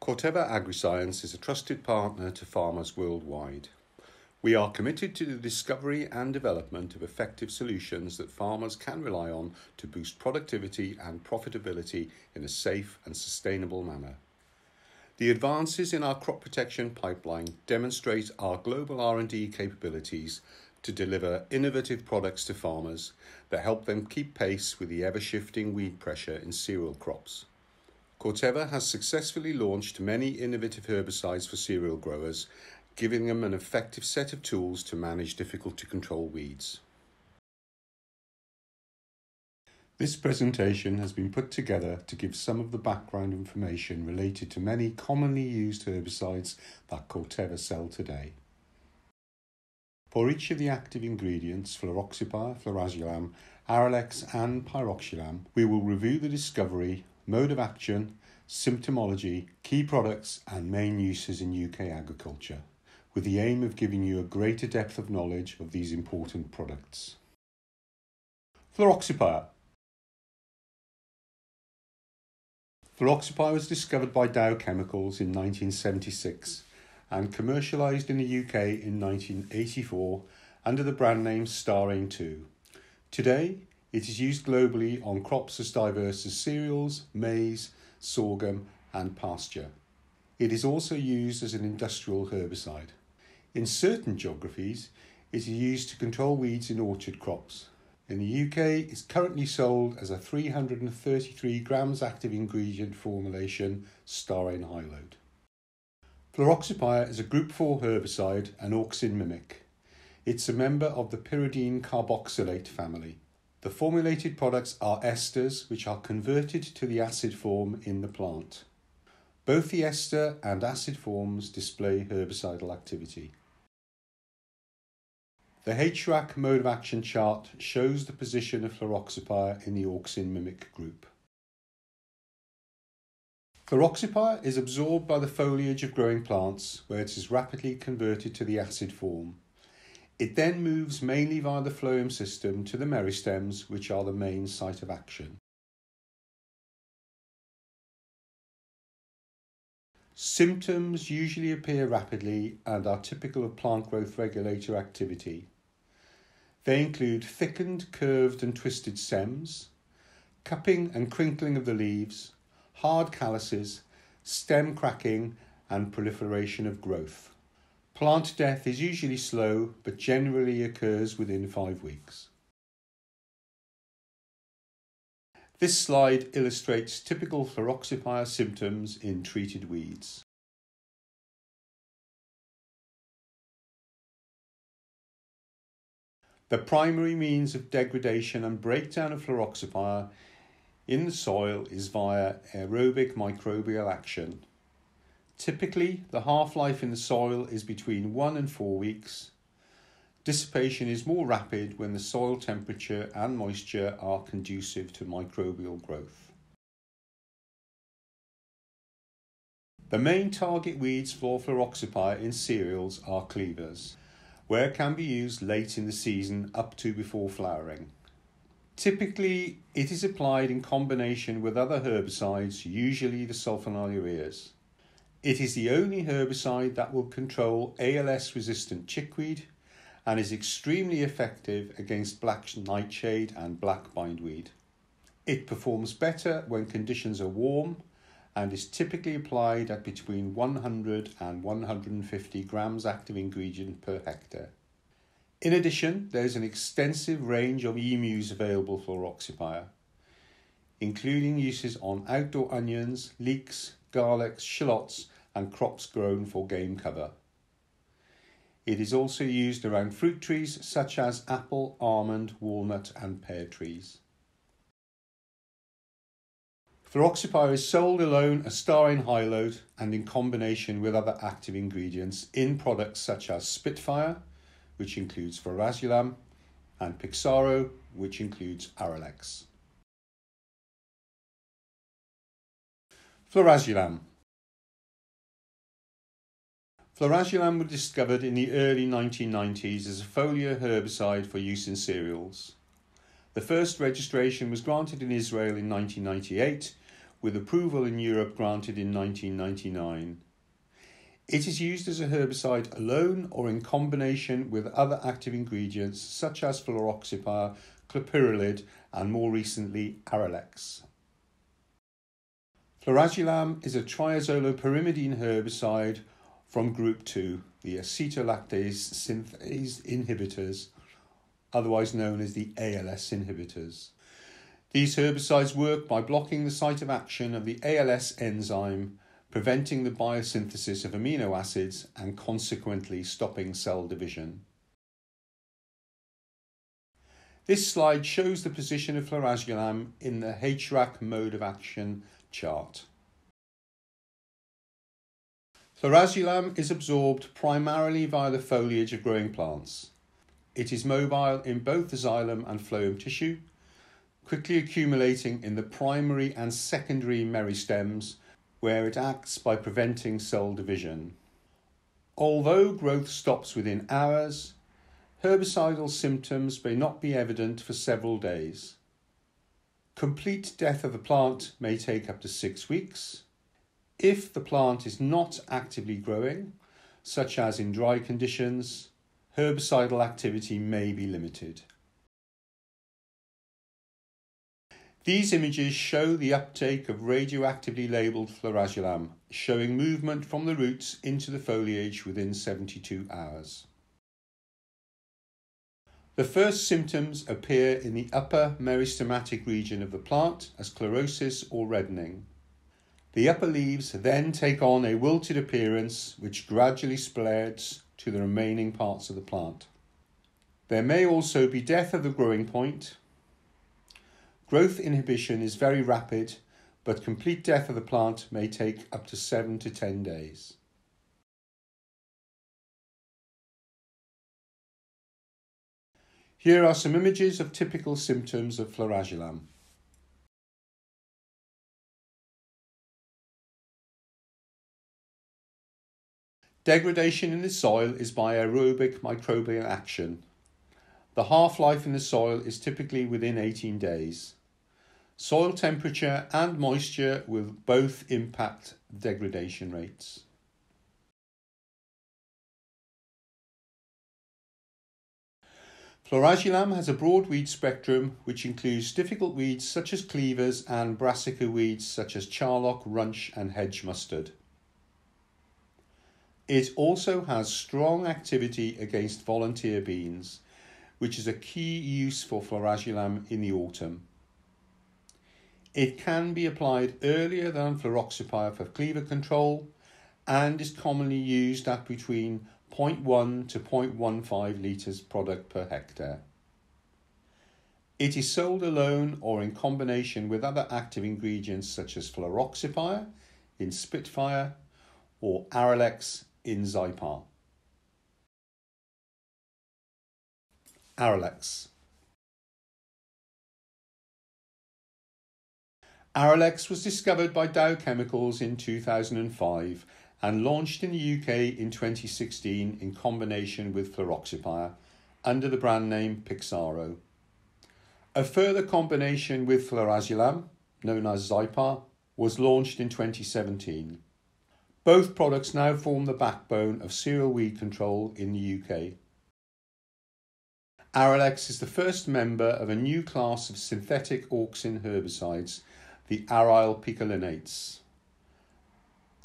Corteva Agriscience is a trusted partner to farmers worldwide. We are committed to the discovery and development of effective solutions that farmers can rely on to boost productivity and profitability in a safe and sustainable manner. The advances in our crop protection pipeline demonstrate our global R&D capabilities to deliver innovative products to farmers that help them keep pace with the ever-shifting weed pressure in cereal crops. Corteva has successfully launched many innovative herbicides for cereal growers, giving them an effective set of tools to manage difficult-to-control weeds. This presentation has been put together to give some of the background information related to many commonly used herbicides that Corteva sell today. For each of the active ingredients, fluroxypyr, florasulam, Arylex and pyroxsulam, we will review the discovery, mode of action, symptomology, key products and main uses in UK agriculture, with the aim of giving you a greater depth of knowledge of these important products. Fluroxypyr. Fluroxypyr was discovered by Dow Chemicals in 1976 and commercialised in the UK in 1984 under the brand name Starane 2. Today, it is used globally on crops as diverse as cereals, maize, sorghum and pasture. It is also used as an industrial herbicide. In certain geographies, it is used to control weeds in orchard crops. In the UK, it's currently sold as a 333 grams active ingredient formulation, Starane High Load. Fluroxypyr is a Group 4 herbicide and auxin mimic. It's a member of the pyridine carboxylate family. The formulated products are esters, which are converted to the acid form in the plant. Both the ester and acid forms display herbicidal activity. The HRAC mode of action chart shows the position of fluroxypyr in the auxin mimic group. Fluroxypyr is absorbed by the foliage of growing plants, where it is rapidly converted to the acid form. It then moves mainly via the phloem system to the meristems, which are the main site of action. Symptoms usually appear rapidly and are typical of plant growth regulator activity. They include thickened, curved and twisted stems, cupping and crinkling of the leaves, hard calluses, stem cracking and proliferation of growth. Plant death is usually slow but generally occurs within 5 weeks. This slide illustrates typical fluroxypyr symptoms in treated weeds. The primary means of degradation and breakdown of fluroxypyr in the soil is via aerobic microbial action. Typically, the half-life in the soil is between 1 and 4 weeks. Dissipation is more rapid when the soil temperature and moisture are conducive to microbial growth. The main target weeds for fluroxypyr in cereals are cleavers, where it can be used late in the season up to before flowering. Typically, it is applied in combination with other herbicides, usually the sulfonylureas. It is the only herbicide that will control ALS-resistant chickweed and is extremely effective against black nightshade and black bindweed. It performs better when conditions are warm and is typically applied at between 100 and 150 grams active ingredient per hectare. In addition, there is an extensive range of EMUs available for fluroxypyr, including uses on outdoor onions, leeks, garlics, shallots and crops grown for game cover. It is also used around fruit trees such as apple, almond, walnut and pear trees. Fluroxypyr is sold alone as Starane High Load and in combination with other active ingredients in products such as Spitfire, which includes florasulam, and Pixaro, which includes Arylex. Florasulam. Florasulam was discovered in the early 1990s as a foliar herbicide for use in cereals. The first registration was granted in Israel in 1998, with approval in Europe granted in 1999. It is used as a herbicide alone or in combination with other active ingredients such as fluroxypyr, clopyrrolid and more recently Arylex. Florasulam is a triazolopyrimidine herbicide from Group 2, the acetolactase synthase inhibitors, otherwise known as the ALS inhibitors. These herbicides work by blocking the site of action of the ALS enzyme, preventing the biosynthesis of amino acids and consequently stopping cell division. This slide shows the position of florasulam in the HRAC mode of action chart. Florasulam is absorbed primarily via the foliage of growing plants. It is mobile in both the xylem and phloem tissue, quickly accumulating in the primary and secondary meristems, where it acts by preventing cell division. Although growth stops within hours, herbicidal symptoms may not be evident for several days. Complete death of the plant may take up to 6 weeks. If the plant is not actively growing, such as in dry conditions, herbicidal activity may be limited. These images show the uptake of radioactively labelled florasulam, showing movement from the roots into the foliage within 72 hours. The first symptoms appear in the upper meristematic region of the plant as chlorosis or reddening. The upper leaves then take on a wilted appearance which gradually spreads to the remaining parts of the plant. There may also be death of the growing point. Growth inhibition is very rapid, but complete death of the plant may take up to 7 to 10 days. Here are some images of typical symptoms of florasulam. Degradation in the soil is by aerobic microbial action. The half-life in the soil is typically within 18 days. Soil temperature and moisture will both impact degradation rates. Florasulam has a broad weed spectrum which includes difficult weeds such as cleavers and brassica weeds such as charlock, runch and hedge mustard. It also has strong activity against volunteer beans, which is a key use for florasulam in the autumn. It can be applied earlier than fluroxypyr for cleaver control and is commonly used at between 0.1 to 0.15 litres product per hectare. It is sold alone or in combination with other active ingredients such as fluroxypyr in Spitfire or Arylex in Zypar. Arylex. Arylex was discovered by Dow Chemicals in 2005 and launched in the UK in 2016 in combination with fluroxypyr under the brand name Pixaro. A further combination with florasulam, known as Zypar, was launched in 2017. Both products now form the backbone of cereal weed control in the UK. Arylex is the first member of a new class of synthetic auxin herbicides, the aryl picolinates.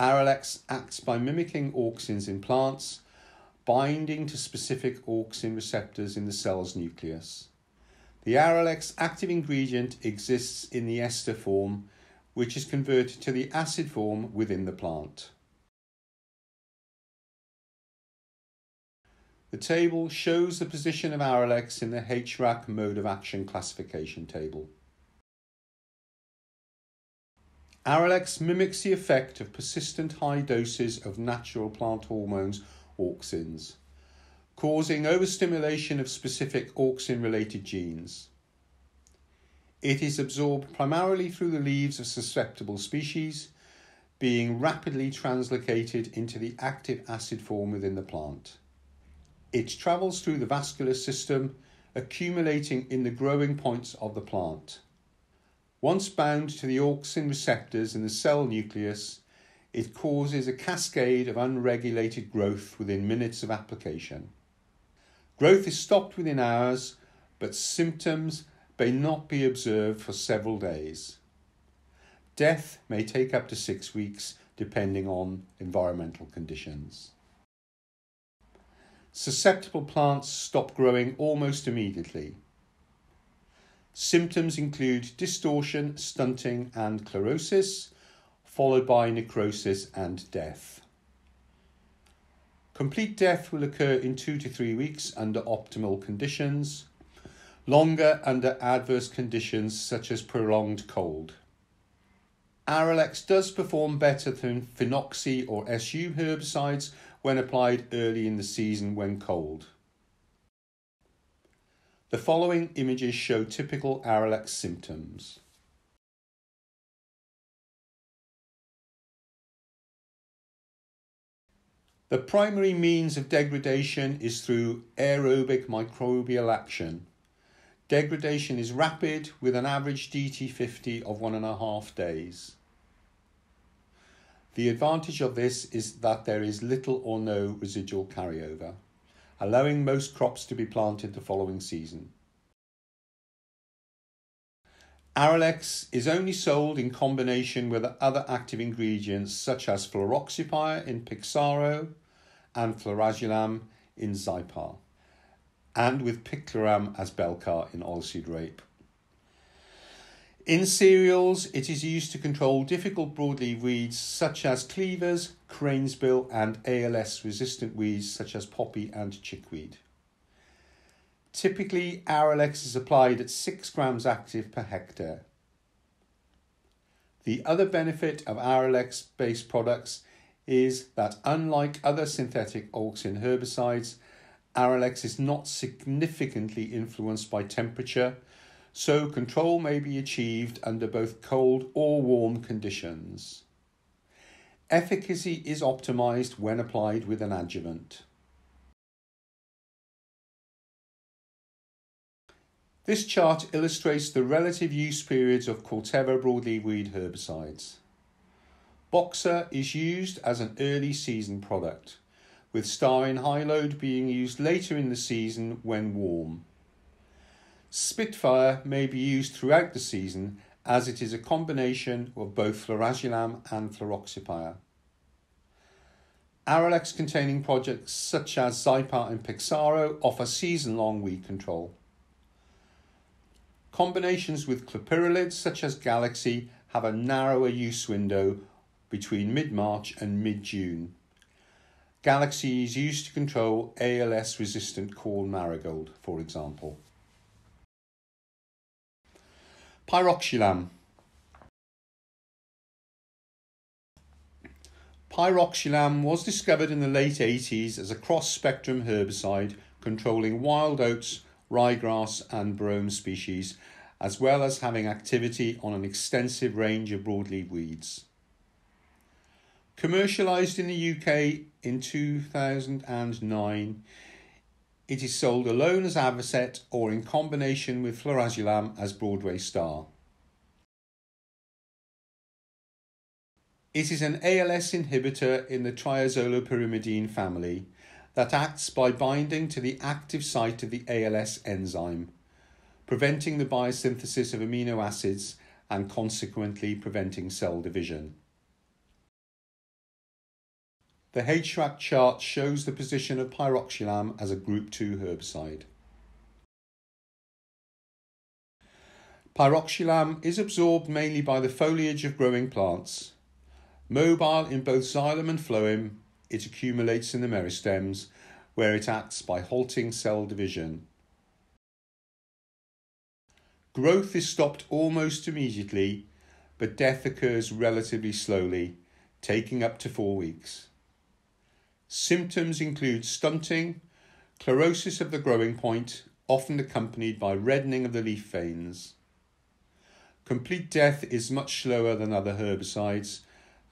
Arylex acts by mimicking auxins in plants, binding to specific auxin receptors in the cell's nucleus. The Arylex active ingredient exists in the ester form, which is converted to the acid form within the plant. The table shows the position of Arylex in the HRAC mode of action classification table. Arylex mimics the effect of persistent high doses of natural plant hormones, auxins, causing overstimulation of specific auxin-related genes. It is absorbed primarily through the leaves of susceptible species, being rapidly translocated into the active acid form within the plant. It travels through the vascular system, accumulating in the growing points of the plant. Once bound to the auxin receptors in the cell nucleus, it causes a cascade of unregulated growth within minutes of application. Growth is stopped within hours, but symptoms may not be observed for several days. Death may take up to 6 weeks, depending on environmental conditions. Susceptible plants stop growing almost immediately. Symptoms include distortion, stunting and chlorosis, followed by necrosis and death. Complete death will occur in 2 to 3 weeks under optimal conditions, longer under adverse conditions such as prolonged cold. Arylex does perform better than phenoxy or SU herbicides when applied early in the season when cold. The following images show typical Arylex symptoms. The primary means of degradation is through aerobic microbial action. Degradation is rapid with an average DT50 of 1.5 days. The advantage of this is that there is little or no residual carryover, allowing most crops to be planted the following season. Arylex is only sold in combination with other active ingredients such as fluroxypyr in Pixaro and florasulam in Zypar, and with picloram as Belkar in oilseed rape. In cereals, it is used to control difficult broadleaf weeds such as cleavers, cranesbill and ALS-resistant weeds such as poppy and chickweed. Typically, Arylex is applied at 6 grams active per hectare. The other benefit of Arylex-based products is that unlike other synthetic auxin herbicides, Arylex is not significantly influenced by temperature, so control may be achieved under both cold or warm conditions. Efficacy is optimized when applied with an adjuvant. This chart illustrates the relative use periods of Corteva broadleaf weed herbicides. Boxer is used as an early season product, with Starane high-load being used later in the season when warm. Spitfire may be used throughout the season as it is a combination of both florasulam and fluroxypyr. Arylex-containing projects such as Zypar and Pixaro offer season-long weed control. Combinations with clopyrrolids such as Galaxy have a narrower use window between mid-March and mid-June. Galaxy is used to control ALS-resistant corn marigold, for example. Pyroxsulam. Pyroxsulam was discovered in the late 80s as a cross-spectrum herbicide controlling wild oats, ryegrass and brome species, as well as having activity on an extensive range of broadleaf weeds. Commercialised in the UK in 2009, it is sold alone as Avocet or in combination with florasulam as Broadway Star. It is an ALS inhibitor in the triazolopyrimidine family that acts by binding to the active site of the ALS enzyme, preventing the biosynthesis of amino acids and consequently preventing cell division. The HRAC chart shows the position of pyroxsulam as a Group 2 herbicide. Pyroxsulam is absorbed mainly by the foliage of growing plants. Mobile in both xylem and phloem, it accumulates in the meristems, where it acts by halting cell division. Growth is stopped almost immediately, but death occurs relatively slowly, taking up to 4 weeks. Symptoms include stunting, chlorosis of the growing point, often accompanied by reddening of the leaf veins. Complete death is much slower than other herbicides,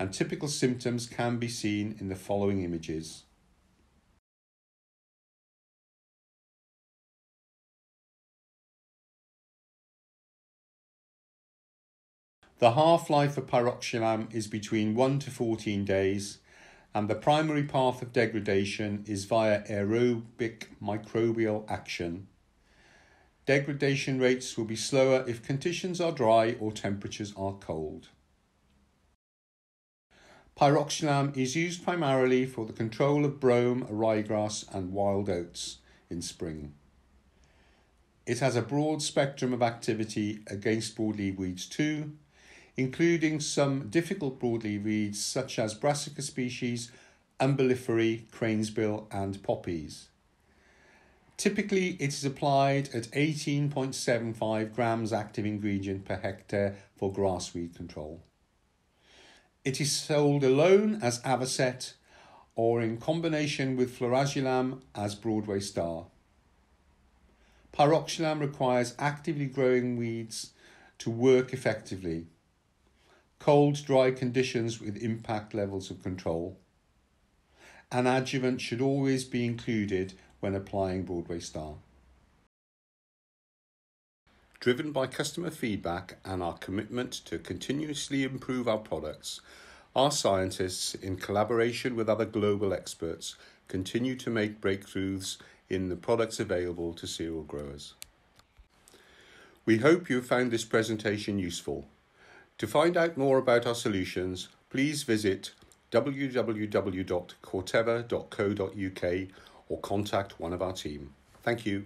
and typical symptoms can be seen in the following images. The half-life of pyroxsulam is between 1 to 14 days, and the primary path of degradation is via aerobic microbial action. Degradation rates will be slower if conditions are dry or temperatures are cold. Pyroxsulam is used primarily for the control of brome, ryegrass and wild oats in spring. It has a broad spectrum of activity against broadleaf weeds too, including some difficult broadleaf weeds such as brassica species, umbelliferae, cranesbill and poppies. Typically it is applied at 18.75 grams active ingredient per hectare for grass weed control. It is sold alone as Avocet or in combination with florasulam as Broadway Star. Pyroxsulam requires actively growing weeds to work effectively. Cold, dry conditions with impact levels of control. An adjuvant should always be included when applying Broadway Star. Driven by customer feedback and our commitment to continuously improve our products, our scientists, in collaboration with other global experts, continue to make breakthroughs in the products available to cereal growers. We hope you found this presentation useful. To find out more about our solutions, please visit www.corteva.co.uk or contact one of our team. Thank you.